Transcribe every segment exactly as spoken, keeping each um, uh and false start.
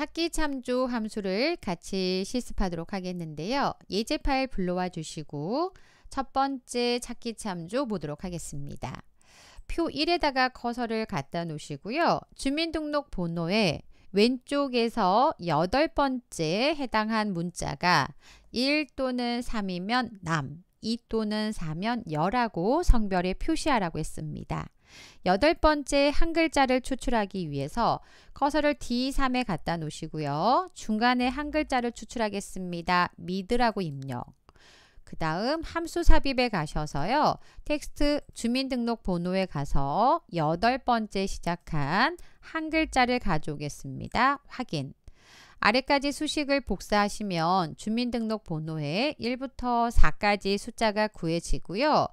찾기 참조 함수를 같이 실습하도록 하겠는데요. 예제 파일 불러와 주시고 첫 번째 찾기 참조 보도록 하겠습니다. 표 일에다가 커서를 갖다 놓으시고요. 주민등록번호에 왼쪽에서 여덟 번째에 해당한 문자가 일 또는 삼이면 남, 이 또는 사면 여라고 성별에 표시하라고 했습니다. 여덟 번째 한 글자를 추출하기 위해서 커서를 디 삼에 갖다 놓으시고요. 중간에 한 글자를 추출하겠습니다. 미드라고 입력. 그 다음 함수 삽입에 가셔서요. 텍스트 주민등록번호에 가서 여덟 번째 시작한 한 글자를 가져오겠습니다. 확인. 아래까지 수식을 복사하시면 주민등록번호에 일부터 사까지 숫자가 구해지고요.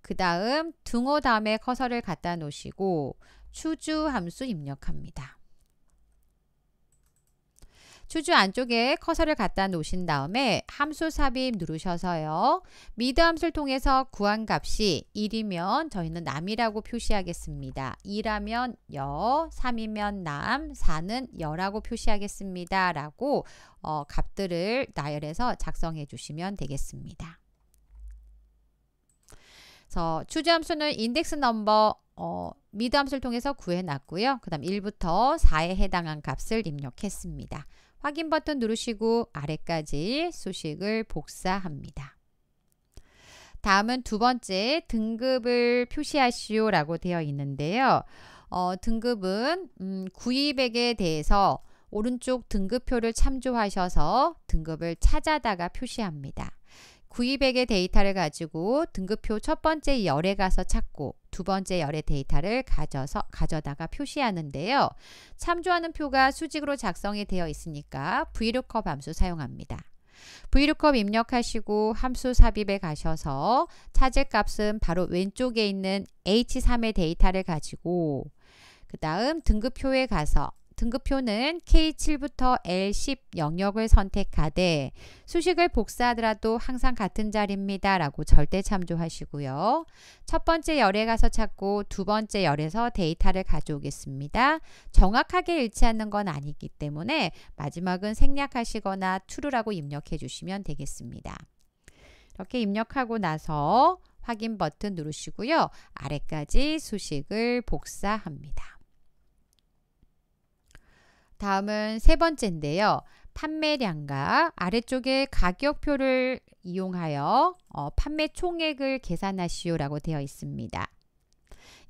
그 다음 등호 다음에 커서를 갖다 놓으시고 추주 함수 입력합니다. 추주 안쪽에 커서를 갖다 놓으신 다음에 함수 삽입 누르셔서요. 미드 함수를 통해서 구한 값이 일이면 저희는 남이라고 표시하겠습니다. 이라면 여, 삼이면 남, 사는 여라고 표시하겠습니다. 라고 어, 값들을 나열해서 작성해 주시면 되겠습니다. 그래서 추주 함수는 인덱스 넘버 어, 미드 함수를 통해서 구해놨고요. 그 다음 일부터 사에 해당한 값을 입력했습니다. 확인 버튼 누르시고 아래까지 수식을 복사합니다. 다음은 두 번째 등급을 표시하시오 라고 되어 있는데요. 어, 등급은 음, 구입액에 대해서 오른쪽 등급표를 참조하셔서 등급을 찾아다가 표시합니다. 구입액의 데이터를 가지고 등급표 첫 번째 열에 가서 찾고 두 번째 열의 데이터를 가져서, 가져다가 표시하는데요. 참조하는 표가 수직으로 작성이 되어 있으니까 브이루컵 함수 사용합니다. 브이루컵 입력하시고 함수 삽입에 가셔서 찾을 값은 바로 왼쪽에 있는 에이치 삼의 데이터를 가지고 그 다음 등급표에 가서 등급표는 케이 칠부터 엘 십 영역을 선택하되 수식을 복사하더라도 항상 같은 자리입니다. 라고 절대 참조하시고요. 첫 번째 열에 가서 찾고 두 번째 열에서 데이터를 가져오겠습니다. 정확하게 일치하는 건 아니기 때문에 마지막은 생략하시거나 true라고 입력해 주시면 되겠습니다. 이렇게 입력하고 나서 확인 버튼 누르시고요. 아래까지 수식을 복사합니다. 다음은 세 번째인데요. 판매량과 아래쪽에 가격표를 이용하여 어, 판매 총액을 계산하시오 라고 되어 있습니다.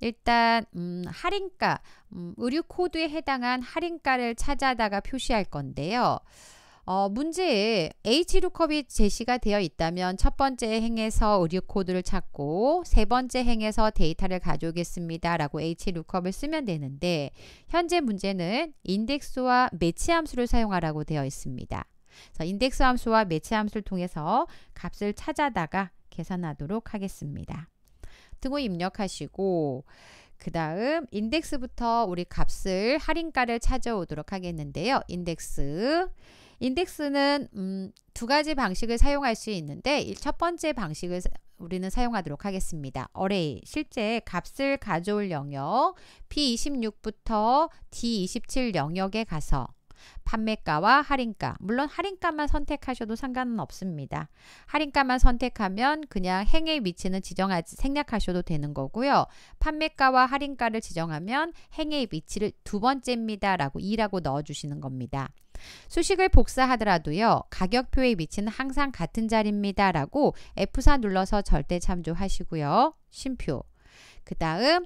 일단 음, 할인가, 음, 의류 코드에 해당한 할인가를 찾아다가 표시할 건데요. 어, 문제에 에이치 루컵이 제시가 되어 있다면 첫 번째 행에서 의류 코드를 찾고 세 번째 행에서 데이터를 가져오겠습니다. 라고 에이치 루컵을 쓰면 되는데 현재 문제는 인덱스와 매치 함수를 사용하라고 되어 있습니다. 그래서 인덱스 함수와 매치 함수를 통해서 값을 찾아다가 계산하도록 하겠습니다. 등호 입력하시고 그 다음 인덱스부터 우리 값을 할인가를 찾아오도록 하겠는데요. 인덱스 인덱스는 음, 두 가지 방식을 사용할 수 있는데 이 첫 번째 방식을 우리는 사용하도록 하겠습니다. 어레이, 실제 값을 가져올 영역 비 이십육부터 디 이십칠 영역에 가서 판매가와 할인가, 물론 할인가만 선택하셔도 상관은 없습니다. 할인가만 선택하면 그냥 행의 위치는 지정하지 생략하셔도 되는 거고요. 판매가와 할인가를 지정하면 행의 위치를 두 번째입니다. 라고 이라고 넣어주시는 겁니다. 수식을 복사하더라도요. 가격표의 위치는 항상 같은 자리입니다. 라고 에프 사 눌러서 절대 참조하시고요. 쉼표. 그 다음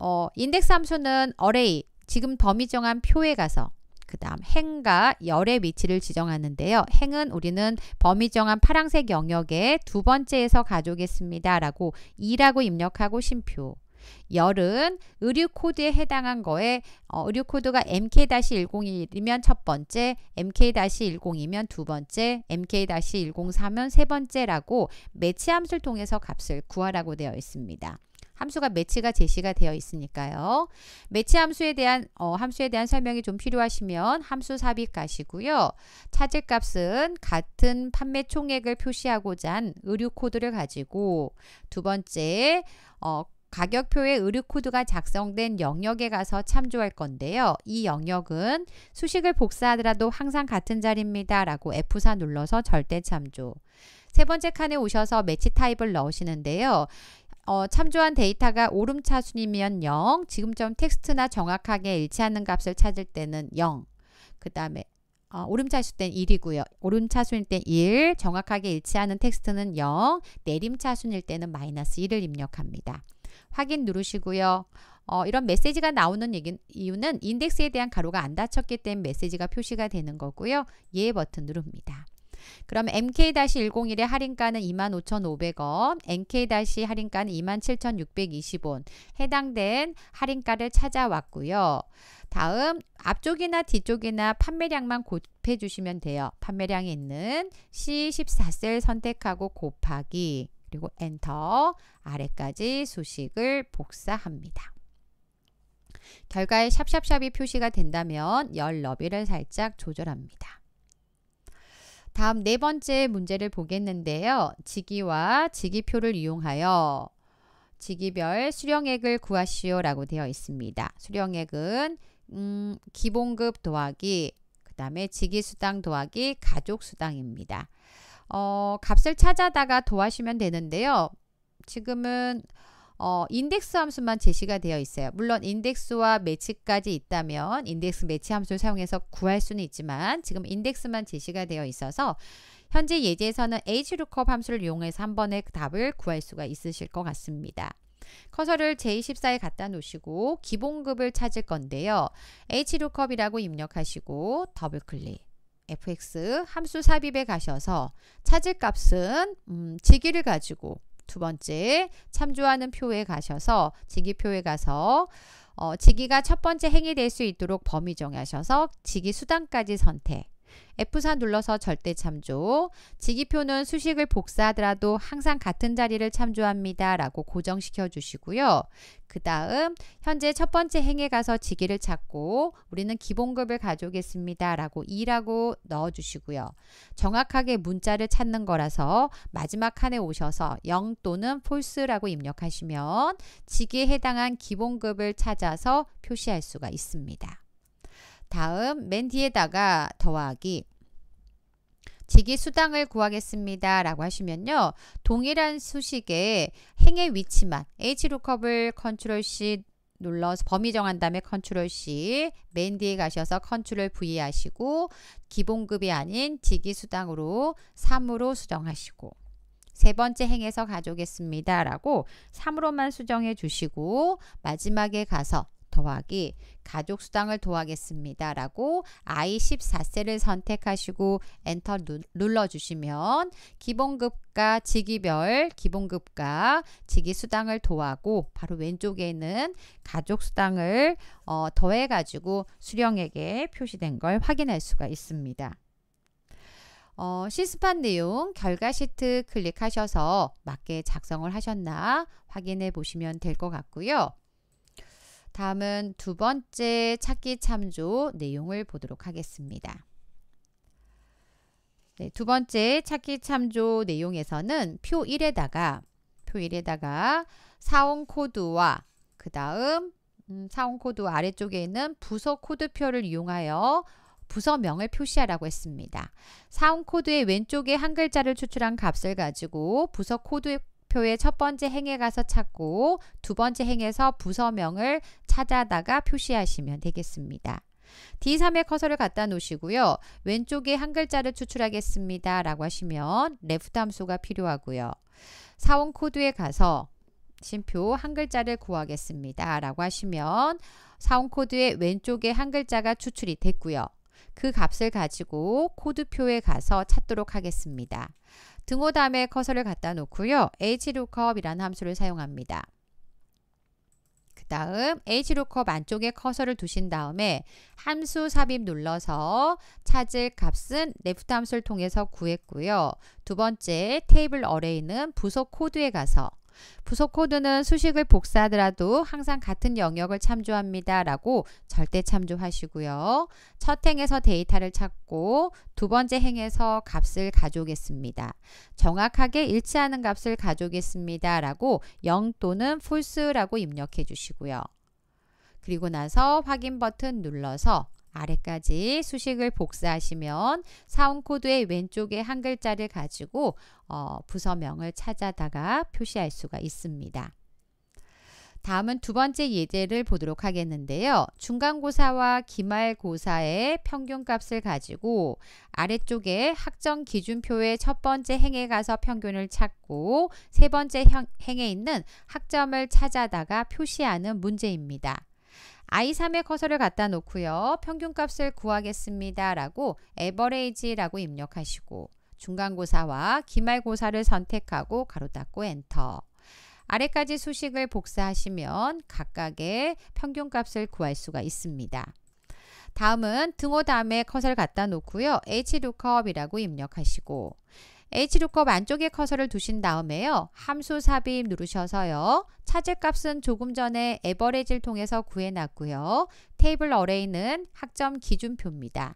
어, 인덱스 함수는 어레이, 지금 범위 정한 표에 가서 그 다음 행과 열의 위치를 지정하는데요. 행은 우리는 범위 정한 파란색 영역에 두 번째에서 가져오겠습니다. 라고 이라고 입력하고 쉼표. 열은 의류 코드에 해당한 거에 어, 의류 코드가 엠케이 일공일이면 첫 번째, 엠케이 일공이면 두 번째, 엠케이 일공사면 세 번째라고 매치 함수를 통해서 값을 구하라고 되어 있습니다. 함수가 매치가 제시가 되어 있으니까요. 매치 함수에 대한 어, 함수에 대한 설명이 좀 필요하시면 함수 삽입 가시고요. 찾을 값은 같은 판매 총액을 표시하고자 한 의류 코드를 가지고 두 번째 어, 가격표에 의류 코드가 작성된 영역에 가서 참조할 건데요. 이 영역은 수식을 복사하더라도 항상 같은 자리입니다 라고 에프 사 눌러서 절대 참조. 세 번째 칸에 오셔서 매치 타입을 넣으시는데요. 어, 참조한 데이터가 오름차순이면 영, 지금처럼 텍스트나 정확하게 일치하는 값을 찾을 때는 영, 그 다음에 어, 오름차순 땐 일이고요. 오름차순일 땐 일, 정확하게 일치하는 텍스트는 영, 내림차순일 때는 마이너스 일을 입력합니다. 확인 누르시고요. 어, 이런 메시지가 나오는 얘기, 이유는 인덱스에 대한 가로가 안 닫혔기 때문에 메시지가 표시가 되는 거고요. 예 버튼 누릅니다. 그럼 엠케이 일공일의 할인가는 이만 오천오백 원, 엔케이 할인가는 이만 칠천육백이십 원 해당된 할인가를 찾아왔고요. 다음 앞쪽이나 뒤쪽이나 판매량만 곱해 주시면 돼요. 판매량이 있는 씨 십사 셀 선택하고 곱하기, 그리고 엔터, 아래까지 수식을 복사합니다. 결과에 샵샵샵이 표시가 된다면 열 너비를 살짝 조절합니다. 다음 네 번째 문제를 보겠는데요. 직위와 직위표를 이용하여 직위별 수령액을 구하시오 라고 되어 있습니다. 수령액은 음, 기본급 더하기, 그 다음에 직위수당 더하기 가족수당입니다. 어, 값을 찾아다가 더하시면 되는데요. 지금은 어, 인덱스 함수만 제시가 되어 있어요. 물론 인덱스와 매치까지 있다면 인덱스 매치 함수를 사용해서 구할 수는 있지만 지금 인덱스만 제시가 되어 있어서 현재 예제에서는 에이치 루크업 함수를 이용해서 한 번에 답을 구할 수가 있으실 것 같습니다. 커서를 제이 십사에 갖다 놓으시고 기본급을 찾을 건데요. 에이치 루크업이라고 입력하시고 더블클릭, 에프 엑스 함수 삽입에 가셔서 찾을 값은 음, 직위를 가지고 두 번째 참조하는 표에 가셔서 직위표에 가서 어, 직위가 첫 번째 행이 될 수 있도록 범위 정하셔서 직위 수당까지 선택, 에프 사 눌러서 절대 참조, 직위표는 수식을 복사하더라도 항상 같은 자리를 참조합니다 라고 고정시켜 주시고요. 그 다음 현재 첫 번째 행에 가서 직위를 찾고 우리는 기본급을 가져오겠습니다 라고 이라고 넣어 주시고요. 정확하게 문자를 찾는 거라서 마지막 칸에 오셔서 영 또는 false라고 입력하시면 직위에 해당한 기본급을 찾아서 표시할 수가 있습니다. 다음 맨 뒤에다가 더하기, 직위 수당을 구하겠습니다 라고 하시면요. 동일한 수식의 행의 위치만 에이치 루크업을 컨트롤 씨 눌러서 범위 정한 다음에 컨트롤 씨, 맨 뒤에 가셔서 컨트롤 브이 하시고 기본급이 아닌 직위 수당으로 삼으로 수정하시고 세 번째 행에서 가져오겠습니다 라고 삼으로만 수정해 주시고 마지막에 가서 더하기, 가족수당을 더하겠습니다 라고 아이 십사 셀을 선택하시고 엔터 눌러주시면 기본급과 직위별 기본급과 직위수당을 더하고 바로 왼쪽에는 가족수당을 어, 더해가지고 수령액에 표시된 걸 확인할 수가 있습니다. 어, 시스판 내용 결과 시트 클릭하셔서 맞게 작성을 하셨나 확인해 보시면 될 것 같고요. 다음은 두 번째 찾기 참조 내용을 보도록 하겠습니다. 네, 두 번째 찾기 참조 내용에서는 표 일에다가 표 일에다가 사원 코드와 그 다음 음, 사원 코드 아래쪽에 있는 부서 코드표를 이용하여 부서명을 표시하라고 했습니다. 사원 코드의 왼쪽에 한 글자를 추출한 값을 가지고 부서 코드 표의 첫 번째 행에 가서 찾고 두 번째 행에서 부서명을 찾아다가 표시하시면 되겠습니다. 디 삼에 커서를 갖다 놓으시고요. 왼쪽에 한 글자를 추출하겠습니다 라고 하시면 레프트 함수가 필요하고요. 사원 코드에 가서 쉼표 한 글자를 구하겠습니다 라고 하시면 사원 코드의 왼쪽에 한 글자가 추출이 됐고요. 그 값을 가지고 코드표에 가서 찾도록 하겠습니다. 등호 다음에 커서를 갖다 놓고요. 에이치 루크업이라는 함수를 사용합니다. 그 다음 에이치 루크업 안쪽에 커서를 두신 다음에 함수 삽입 눌러서 찾을 값은 레프트 함수를 통해서 구했고요. 두 번째 테이블 어레이는 부서 코드에 가서 부속 코드는 수식을 복사하더라도 항상 같은 영역을 참조합니다. 라고 절대 참조하시고요. 첫 행에서 데이터를 찾고 두 번째 행에서 값을 가져오겠습니다. 정확하게 일치하는 값을 가져오겠습니다. 라고 영 또는 false라고 입력해 주시고요. 그리고 나서 확인 버튼 눌러서 아래까지 수식을 복사하시면 사원 코드의 왼쪽에 한 글자를 가지고 어, 부서명을 찾아다가 표시할 수가 있습니다. 다음은 두 번째 예제를 보도록 하겠는데요. 중간고사와 기말고사의 평균값을 가지고 아래쪽에 학점 기준표의 첫 번째 행에 가서 평균을 찾고 세 번째 행에 있는 학점을 찾아다가 표시하는 문제입니다. 아이 삼에 커서를 갖다 놓고요. 평균값을 구하겠습니다. 라고 average 라고 입력하시고 중간고사와 기말고사를 선택하고 가로 닫고 엔터. 아래까지 수식을 복사하시면 각각의 평균값을 구할 수가 있습니다. 다음은 등호 다음에 커서를 갖다 놓고요. hlookup이라고 입력하시고 hlookup을 안쪽에 커서를 두신 다음에요. 함수 삽입 누르셔서요. 찾을 값은 조금 전에 에버리지를 통해서 구해놨고요. 테이블 어레이는 학점 기준표입니다.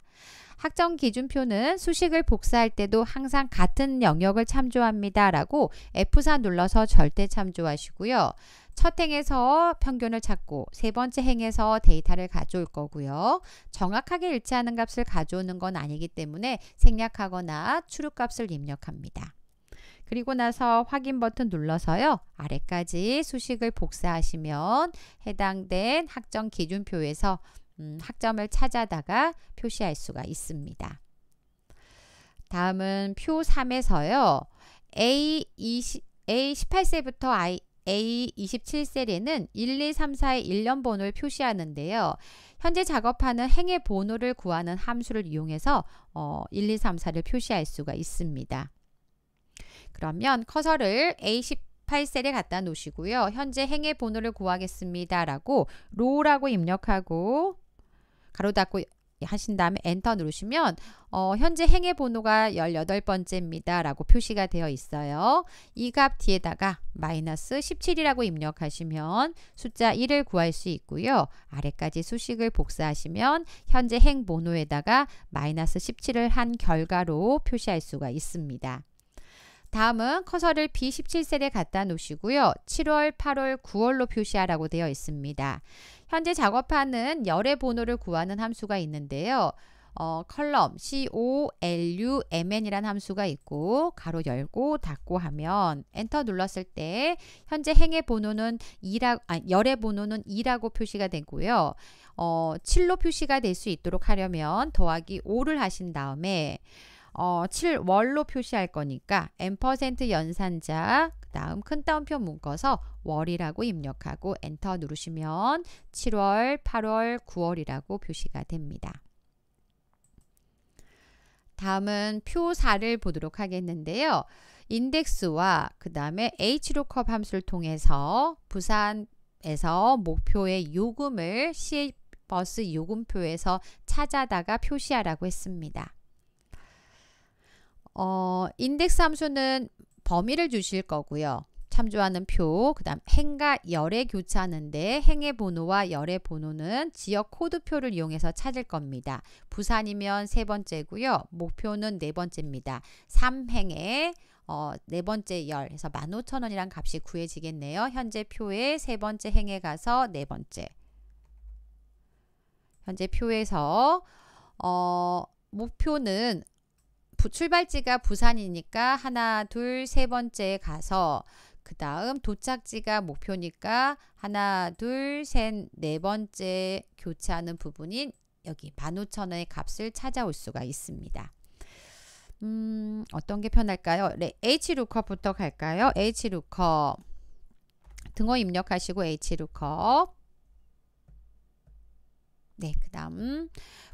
학점 기준표는 수식을 복사할 때도 항상 같은 영역을 참조합니다. 라고 에프 사 눌러서 절대 참조하시고요. 첫 행에서 평균을 찾고 세 번째 행에서 데이터를 가져올 거고요. 정확하게 일치하는 값을 가져오는 건 아니기 때문에 생략하거나 추룩값을 입력합니다. 그리고 나서 확인 버튼 눌러서요. 아래까지 수식을 복사하시면 해당된 학점 기준표에서 음, 학점을 찾아다가 표시할 수가 있습니다. 다음은 표 삼에서요. 에이 이십팔 세부터 아이 에이 이십칠 셀에는 일, 이, 삼, 사의 일련 번호를 표시하는데요. 현재 작업하는 행의 번호를 구하는 함수를 이용해서 어, 일, 이, 삼, 사를 표시할 수가 있습니다. 그러면 커서를 에이 십팔 셀에 갖다 놓으시고요. 현재 행의 번호를 구하겠습니다. 라고 row라고 입력하고 가로 닫고 하신 다음에 엔터 누르시면 어, 현재 행의 번호가 열여덟 번째입니다. 라고 표시가 되어 있어요. 이 값 뒤에다가 마이너스 십칠이라고 입력하시면 숫자 일을 구할 수 있고요. 아래까지 수식을 복사하시면 현재 행 번호에다가 마이너스 십칠을 한 결과로 표시할 수가 있습니다. 다음은 커서를 비 십칠 셀에 갖다 놓으시고요. 칠월, 팔월, 구월로 표시하라고 되어 있습니다. 현재 작업하는 열의 번호를 구하는 함수가 있는데요. 어, 컬럼 씨 오 엘 유 엠 엔 이란 함수가 있고 가로 열고 닫고 하면 엔터 눌렀을 때 현재 행의 번호는 이라, 아, 열의 번호는 이라고 표시가 되고요. 어, 칠로 표시가 될 수 있도록 하려면 더하기 오를 하신 다음에 어, 칠월로 표시할 거니까 엠 퍼센트 연산자 그 다음 큰 따옴표 묶어서 월이라고 입력하고 엔터 누르시면 칠월, 팔월, 구월이라고 표시가 됩니다. 다음은 표 사를 보도록 하겠는데요. 인덱스와 그 다음에 hlookup함수를 통해서 부산에서 목표의 요금을 시버스 요금표에서 찾아다가 표시하라고 했습니다. 어, 인덱스 함수는 범위를 주실 거고요. 참조하는 표, 그 다음 행과 열의 교차하는데 행의 번호와 열의 번호는 지역 코드표를 이용해서 찾을 겁니다. 부산이면 세 번째고요. 목표는 네 번째입니다. 삼 행에 어, 네 번째 열, 그래서 만 오천 원이란 값이 구해지겠네요. 현재 표의 세 번째 행에 가서 네 번째. 현재 표에서 어, 목표는 출발지가 부산이니까 하나, 둘, 세 번째에 가서 그 다음 도착지가 목표니까 하나, 둘, 셋, 네 번째 교차하는 부분인 여기 만 오천 원의 값을 찾아올 수가 있습니다. 음, 어떤 게 편할까요? 네, hlookup부터 갈까요? hlookup등호 입력하시고 hlookup네, 그 다음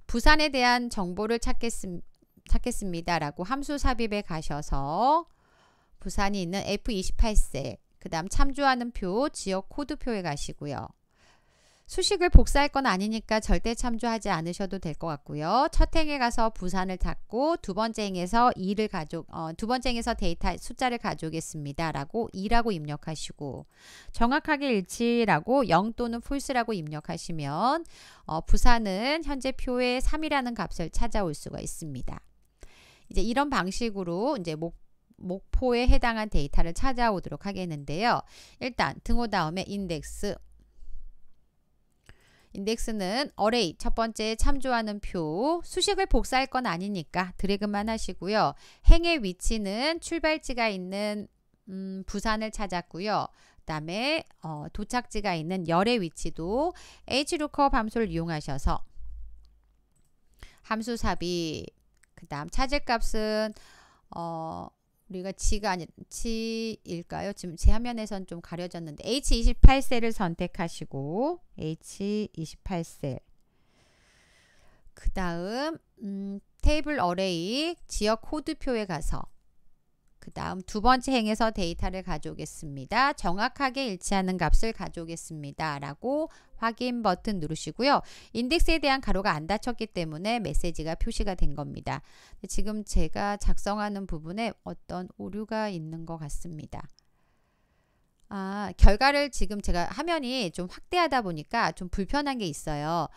부산에 대한 정보를 찾겠습니다. 찾겠습니다. 라고 함수 삽입에 가셔서 부산이 있는 에프 이십팔 셀 그 다음 참조하는 표 지역 코드표에 가시고요. 수식을 복사할 건 아니니까 절대 참조하지 않으셔도 될 것 같고요. 첫 행에 가서 부산을 찾고 두 번째 행에서 이를 가져 어, 두 번째 행에서 데이터 숫자를 가져오겠습니다. 라고 이라고 입력하시고 정확하게 일치라고 영 또는 false라고 입력하시면 어, 부산은 현재 표에 삼이라는 값을 찾아올 수가 있습니다. 이제 이런 방식으로 이제 목 목포에 해당한 데이터를 찾아오도록 하겠는데요. 일단 등호 다음에 인덱스. 인덱스는 어레이 첫 번째 참조하는 표, 수식을 복사할 건 아니니까 드래그만 하시고요. 행의 위치는 출발지가 있는 음, 부산을 찾았고요. 그다음에 어, 도착지가 있는 열의 위치도 hluckup 함수를 이용하셔서 함수 삽입. 그다음 찾을 값은 어, 우리가 G가 아니 G일까요? 지금 제 화면에선 좀 가려졌는데 에이치 이십팔 셀을 선택하시고 에이치 이십팔 셀 그 다음 음, 테이블 어레이 지역 코드표에 가서 그 다음 두 번째 행에서 데이터를 가져오겠습니다. 정확하게 일치하는 값을 가져오겠습니다. 라고 확인 버튼 누르시고요. 인덱스에 대한 가로가 안 닫혔기 때문에 메시지가 표시가 된 겁니다. 지금 제가 작성하는 부분에 어떤 오류가 있는 것 같습니다. 아, 결과를 지금 제가 화면이 좀 확대하다 보니까 좀 불편한 게 있어요.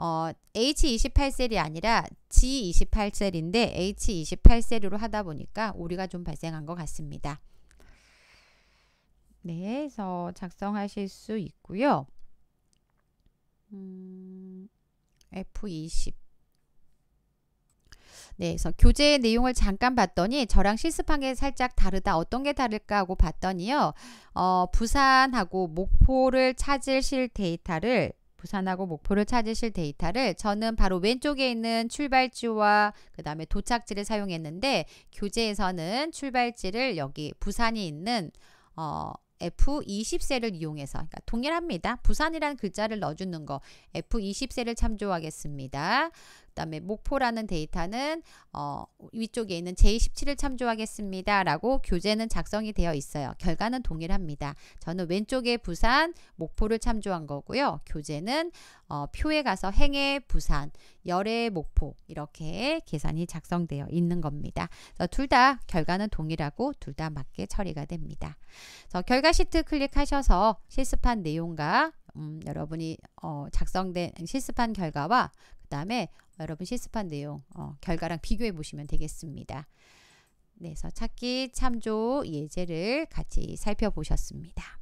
어, 에이치 이십팔 셀이 아니라 지 이십팔 셀인데 에이치 이십팔 셀으로 하다 보니까 오류가 좀 발생한 것 같습니다. 네, 그래서 작성하실 수 있고요. 음, 에프 이십. 네, 그래서 교재의 내용을 잠깐 봤더니 저랑 실습한 게 살짝 다르다. 어떤 게 다를까 하고 봤더니요. 어, 부산하고 목포를 찾으실 데이터를 부산하고 목포를 찾으실 데이터를 저는 바로 왼쪽에 있는 출발지와 그 다음에 도착지를 사용했는데 교재에서는 출발지를 여기 부산이 있는 어, 에프 이십 셀을 이용해서 그러니까 동일합니다. 부산이라는 글자를 넣어주는 거 에프 이십 셀을 참조하겠습니다. 그 다음에 목포라는 데이터는 어, 위쪽에 있는 제이 십칠을 참조하겠습니다. 라고 교재는 작성이 되어 있어요. 결과는 동일합니다. 저는 왼쪽에 부산, 목포를 참조한 거고요. 교재는 어, 표에 가서 행에 부산, 열에 목포 이렇게 계산이 작성되어 있는 겁니다. 둘 다 결과는 동일하고 둘 다 맞게 처리가 됩니다. 그래서 결과 시트 클릭하셔서 실습한 내용과 음, 여러분이 어, 작성된 실습한 결과와 그 다음에 여러분 실습한 내용 어, 결과랑 비교해 보시면 되겠습니다. 네, 그래서 찾기, 참조, 예제를 같이 살펴보셨습니다.